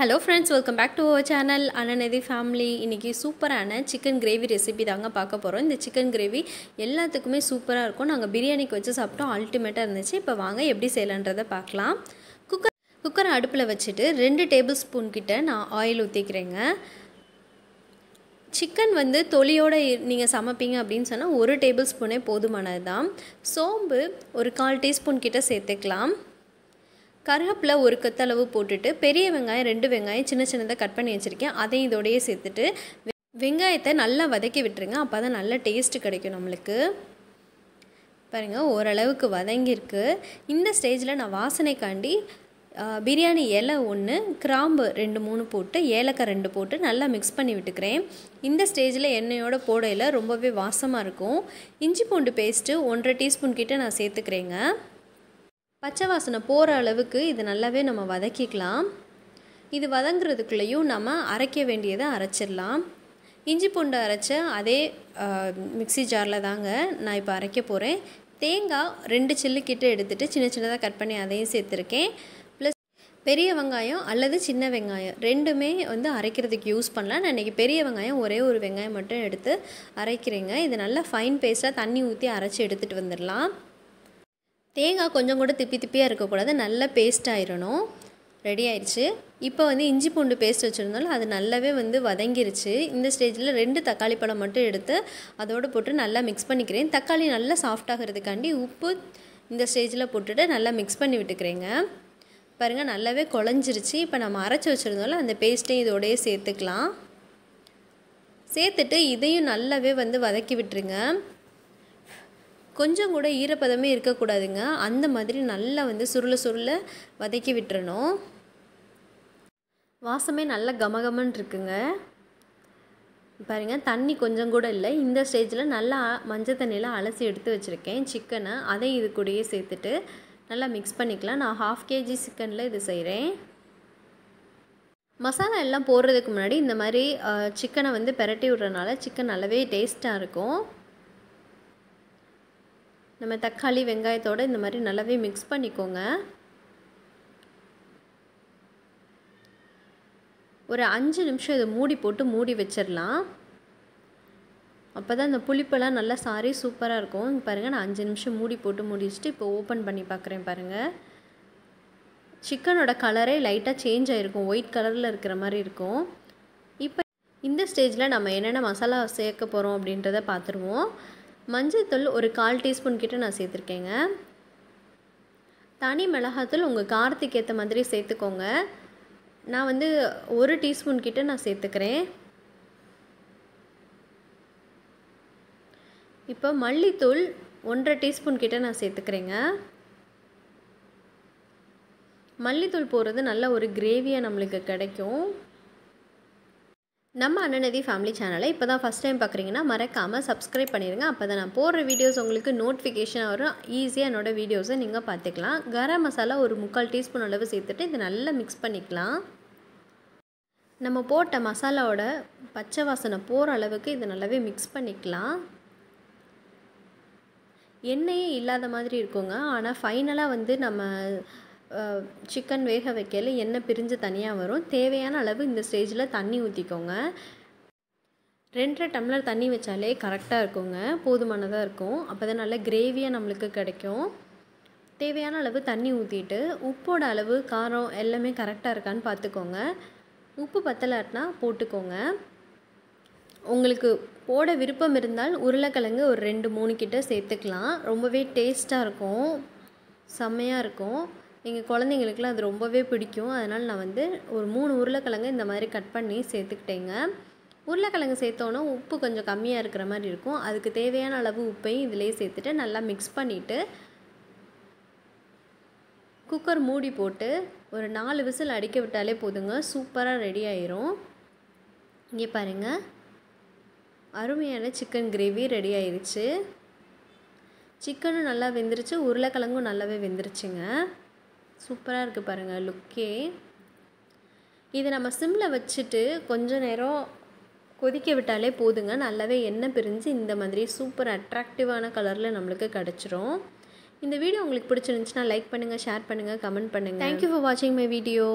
Hello friends, welcome back to our channel Ananadhi Family. இன்னைக்கு சூப்பரான chicken gravy recipe தாங்க பார்க்க போறோம். இந்த chicken gravy எல்லாத்துக்குமே சூப்பரா இருக்கும். நாங்க பிரியாணிக்கு வச்சு சாப்பிட்டோம். அல்டிமேட்டா இருந்துச்சு. இப்போ வாங்க எப்படி செய்யலாம்ன்றத பார்க்கலாம். குக்கர் அடுப்புல வச்சிட்டு 2 டேபிள்ஸ்பூன் கிட்ட நான் oil ஊத்திக்கிறேங்க. Chicken வந்து தொளியோட நீங்க சமைப்பீங்க அப்படினு சொன்னா 1 டேபிள்ஸ்பூன் போதுமானதுதான். சோம்பு ஒரு 1/4 டீஸ்பூன் கிட்ட சேர்த்துக்கலாம். கருவேப்பிலை ஒரு கட்டளவு போட்டுட்டு பெரிய வெங்காயம் 2 வெங்காயம் சின்ன சின்னதா கட் பண்ணி வச்சிருக்கேன் அதை இதோடயே சேர்த்துட்டு வெங்காயத்தை நல்லா வதக்கி விட்டுருங்க அப்பதான் நல்ல டேஸ்ட் கிடைக்கும் நமக்கு பாருங்க ஓரளவுக்கு வதங்கி இருக்கு இந்த ஸ்டேஜ்ல நான் வாசனைக்காண்டி பிரியாணி இலை 1 கிராம்பு 2-3 போட்டு ஏலக்காய் 2 போட்டு நல்லா mix பண்ணி விட்டுக்கிறேன் இந்த ஸ்டேஜ்ல எண்ணெயோட போடையில ரொம்பவே வாசமா இருக்கும் இஞ்சி பூண்டு பேஸ்ட் 1/2 டீஸ்பூன் கிட்ட நான் சேர்த்துக்கிறேங்க பச்சை வாசனை போற அளவுக்கு இது நல்லாவே நம்ம வதக்கிக்கலாம் இது வதங்கிறதுக்குள்ளேயும் நாம அரைக்க வேண்டியதை அரைச்சிரலாம் இஞ்சி பூண்டு அரைச்ச அதே மிக்ஸி ஜார்ல தாங்க நான் இப்ப அரைக்க போறேன் தேங்காய் 2 சில்லு கிட்ட எடுத்துட்டு சின்ன சின்னதா கட் பண்ணி அதையும் சேர்த்திருக்கேன் ப்ளஸ் பெரிய வெங்காயம் அல்லது சின்ன வெங்காயம் ரெண்டுமே வந்து அரைக்கிறதுக்கு யூஸ் பண்ணலாம் நான் இன்னைக்கு பெரிய வெங்காயம் ஒரே ஒரு வெங்காயம் மட்டும் எடுத்து அரைக்கிறேங்க இது நல்லா ஃபைன் பேஸ்டா தண்ணி ஊத்தி அரைச்சு எடுத்துட்டு வந்திரலாம் தேங்காய் கொஞ்சம் கூட திப்பி இருக்க கூடாது நல்ல பேஸ்ட் ஆயிரணும் ரெடி ஆயிருச்சு இப்போ வந்து இஞ்சி பூண்டு பேஸ்ட் வச்சிருந்தாலும் அது நல்லவே வந்து வதங்கிருச்சு இந்த ஸ்டேஜ்ல 2 தக்காளி பழம் மட்டும் எடுத்து அதோட போட்டு நல்லா mix பண்ணிக்கிறேன் தக்காளி நல்லா சாஃப்ட் ஆகிறதுக்காண்டி உப்பு இந்த ஸ்டேஜ்ல போட்டுட்டு நல்லா mix பண்ணி விட்டுக்கிறேங்க பாருங்க நல்லவே குழஞ்சிருச்சு இப்போ நாம அரைச்சு வச்சிருந்தாலும் அந்த பேஸ்ட்டை இதோடயே சேர்த்துக்கலாம் சேர்த்துட்டு இதையும் நல்லவே வந்து வதக்கி விட்டுருங்க கொஞ்சம் கூட ஈரப்பதமே இருக்க கூடாதுங்க அந்த மாதிரி நல்லா வந்து சுருள சுருள வதக்கி விட்டுறணும் வாசமே நல்ல கமகமன்னு இருக்குங்க பாருங்க தண்ணி கொஞ்சம் கூட இல்ல இந்த ஸ்டேஜ்ல நல்லா மஞ்சள் தண்ணில அலசி எடுத்து வச்சிருக்கேன் சிக்கனை அதை இது கூடயே சேர்த்துட்டு நல்லா mix பண்ணிக்கலாம் நான் 1/2 kg சிக்கன்ல இது செய்றேன் மசாலா எல்லாம் போடுறதுக்கு முன்னாடி இந்த மாதிரி சிக்கனை வந்து பெரட்டி விடுறனால சிக்கன் நல்லவே டேஸ்டா இருக்கும் நம்ம தக்காளி வெங்காயத்தோட இந்த மாதிரி நல்லவே mix பண்ணிக்கோங்க ஒரு 5 நிமிஷம் இத மூடி போட்டு மூடி வெச்சிரலாம் அப்பதான் அந்த புளிப்பெல்லாம் நல்லா சாரி சூப்பரா இருக்கும் பாருங்க நான் 5 நிமிஷம் மூடி போட்டு மூடிச்சிட்டு இப்போ ஓபன் பண்ணி பார்க்கறேன் பாருங்க சிக்கனோட கலரே லைட்டா சேஞ்ச் ஆயிருக்கும் ஒயிட் கலர்ல இருக்கிற மாதிரி இருக்கும் இப்போ இந்த ஸ்டேஜ்ல நம்ம என்னென்ன மசாலா சேர்க்க போறோம் அப்படின்றதை பாத்துருவோம் மஞ்சள்தூள் ஒரு 1/4 டீஸ்பூன் கிட்ட நான் சேர்த்திருக்கேங்க தனி மிளகாய்த்தூள் உங்க காரத்துக்கு ஏத்த மாதிரி சேர்த்துக்கோங்க நான் வந்து 1 டீஸ்பூன் கிட்ட நான் சேர்த்துக்கிறேன் இப்போ மல்லித்தூள் 1/2 டீஸ்பூன் கிட்ட நான் சேர்த்துக்கிறேங்க மல்லித்தூள் போறது நல்ல ஒரு கிரேவியா நமக்கு கிடைக்கும் நம்ம அனநதி ஃபேமிலி சேனலை இப்போதான் ஃபர்ஸ்ட் டைம் பார்க்குறீங்கன்னா மறக்காம சப்ஸ்கிரைப் பண்ணிருங்க அப்பதான் நான் போடுற வீடியோஸ் உங்களுக்கு நோட்டிஃபிகேஷன் வரும் ஈஸியா என்னோட வீடியோஸை நீங்க பார்த்துக்கலாம் கரம் மசாலா ஒரு 3/4 டீஸ்பூன் அளவு சேர்த்துட்டு இத நல்லா mix பண்ணிக்கலாம் நம்ம போட்ட மசாலாவோட பச்சை வாசனை போற அளவுக்கு இத நல்லாவே mix பண்ணிக்கலாம் எண்ணெயே இல்லாத மாதிரி இருக்குங்க ஆனா ஃபைனலா வந்து நம்ம chicken வேக வைக்கல எண்ணெய் பிரிஞ்சு தனியா வரும் தேவையான அளவு இந்த ஸ்டேஜ்ல தண்ணி ஊத்திக்கோங்க 2 டம்ளர் தண்ணி வச்சாலே கரெக்ட்டா இருக்கும்ங்க போதுமானதா இருக்கும் அப்பதான் நல்ல கிரேவியா நமக்கு கிடைக்கும் தேவையான அளவு தண்ணி ஊத்திட்டு உப்போட அளவு காரம் எல்லாமே கரெக்ட்டா இருக்கான்னு பாத்துக்கோங்க உப்பு பத்தலட்டனா போட்டுக்கோங்க உங்களுக்கு போட விருப்பம் இருந்தால் உருளைக்கிழங்கு ஒரு 2-3 கிட்ட சேர்த்துக்கலாம் ரொம்பவே டேஸ்டா இருக்கும் சமையா இருக்கும் நீங்க குழந்தைகளுக்கு அது ரொம்பவே பிடிக்கும் அதனால நான் வந்து ஒரு 3 உருளைக்கிழங்கு இந்த மாதிரி கட் பண்ணி சேர்த்துக்கிட்டேங்க உருளைக்கிழங்கு சேர்த்தோம்னா உப்பு கொஞ்சம் கம்மியா இருக்கிற மாதிரி இருக்கும் அதுக்கு தேவையான அளவு உப்பை இதிலே சேர்த்துட்டு நல்லா mix பண்ணிட்டு குக்கர் மூடி போட்டு ஒரு 4 விசில் அடிக்க விட்டாலே போதுங்க சூப்பரா ரெடி ஆயிரும் இங்க பாருங்க அருமையான சிக்கன் கிரேவி ரெடி ஆயிருச்சு சிக்கனும் நல்லா வெந்திருச்சு உருளைக்கிழங்கும் நல்லாவே வெந்திருச்சுங்க சூப்பரா இருக்கு பாருங்க லுக்கே இது நம்ம சிம்ல வச்சிட்டு கொஞ்ச நேரம் கொதிக்க விட்டாலே போதுங்க நல்லவே எண்ணெய் பிரிஞ்சு இந்த மாதிரி சூப்பர் அட்ராக்டிவான கலர்ல நமக்கு கிடைச்சிரும் இந்த வீடியோ உங்களுக்கு பிடிச்சிருந்துச்சுனா லைக் பண்ணுங்க ஷேர் பண்ணுங்க கமெண்ட் பண்ணுங்க Thank you for watching my video